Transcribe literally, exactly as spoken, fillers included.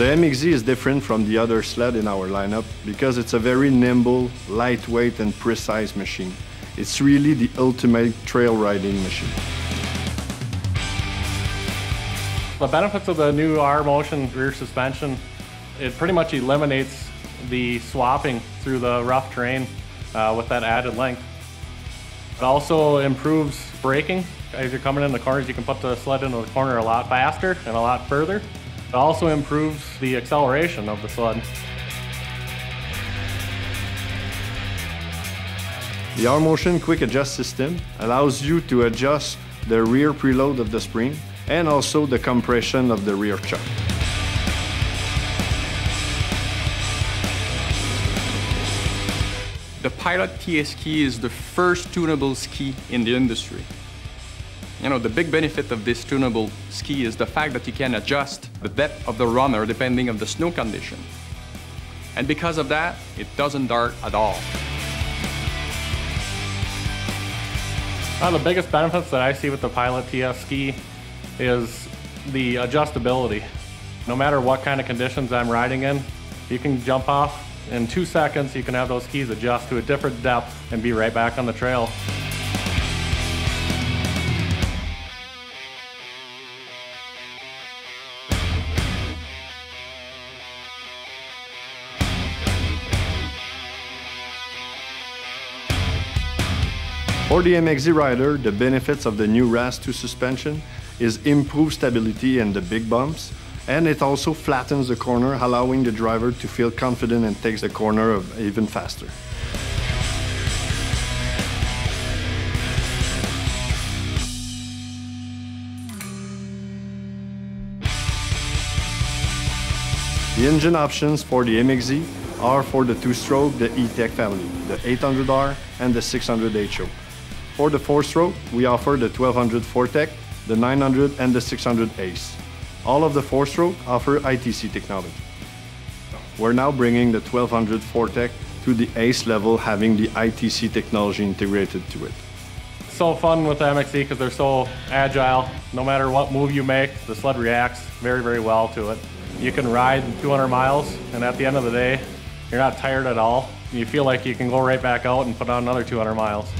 The M X Z is different from the other sled in our lineup because it's a very nimble, lightweight and precise machine. It's really the ultimate trail riding machine. The benefits of the new rMotion rear suspension, it pretty much eliminates the swapping through the rough terrain uh, with that added length. It also improves braking. As you're coming in the corners, you can put the sled into the corner a lot faster and a lot further. It also improves the acceleration of the sled. The rMotion Quick Adjust system allows you to adjust the rear preload of the spring and also the compression of the rear chuck. The Pilot T S ski is the first tunable ski in the industry. You know, the big benefit of this tunable ski is the fact that you can adjust the depth of the runner depending on the snow condition. And because of that, it doesn't dart at all. One of the biggest benefits that I see with the Pilot T S ski is the adjustability. No matter what kind of conditions I'm riding in, you can jump off. In two seconds, you can have those skis adjust to a different depth and be right back on the trail. For the M X Z rider, the benefits of the new RAS two suspension is improved stability in the big bumps, and it also flattens the corner, allowing the driver to feel confident and takes the corner of even faster. The engine options for the M X Z are for the two-stroke, the E-Tech family, the eight hundred R and the six hundred H O. For the four-stroke, we offer the twelve hundred four-tech, the nine hundred and the six hundred A C E. All of the four-stroke offer I T C technology. We're now bringing the twelve hundred four-tech to the A C E level, having the I T C technology integrated to it. It's so fun with the M X Z because they're so agile. No matter what move you make, the sled reacts very, very well to it. You can ride two hundred miles, and at the end of the day, you're not tired at all. You feel like you can go right back out and put on another two hundred miles.